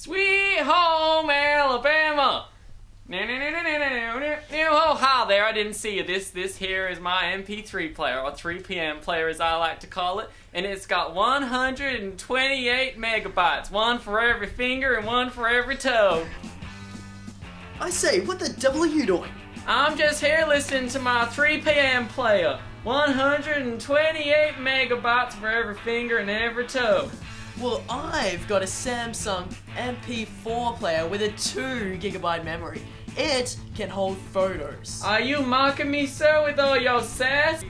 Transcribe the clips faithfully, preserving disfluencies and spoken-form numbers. Sweet home Alabama. No, no, no, no, no, no, no. Oh, hi there. I didn't see you. This, this here is my M P three player, or three P M player as I like to call it. And it's got one hundred twenty-eight megabytes. One for every finger and one for every toe. I say, what the devil are you doing? I'm just here listening to my three P M player. one hundred twenty-eight megabytes for every finger and every toe. Well, I've got a Samsung M P four player with a two gigabyte memory. It can hold photos. Are you mocking me, sir, with all your sass?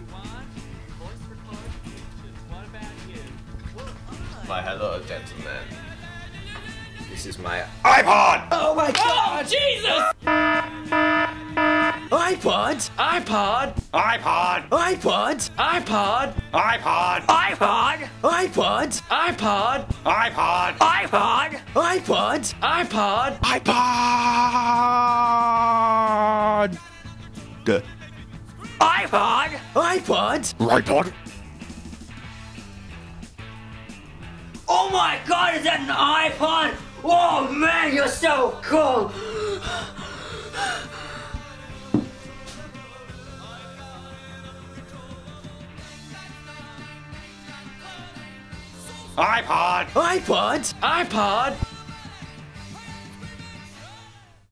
My hello, gentlemen. This is my iPod! Oh my God! Oh, Jesus! iPod, iPod, iPod, iPod, iPod, iPod, iPod, iPod, iPod, iPod, iPod, iPod, iPod, iPod, iPod, iPod, iPod, iPod. Oh my God, is that an iPod? Oh man, you're so cool. iPod, iPod, iPod.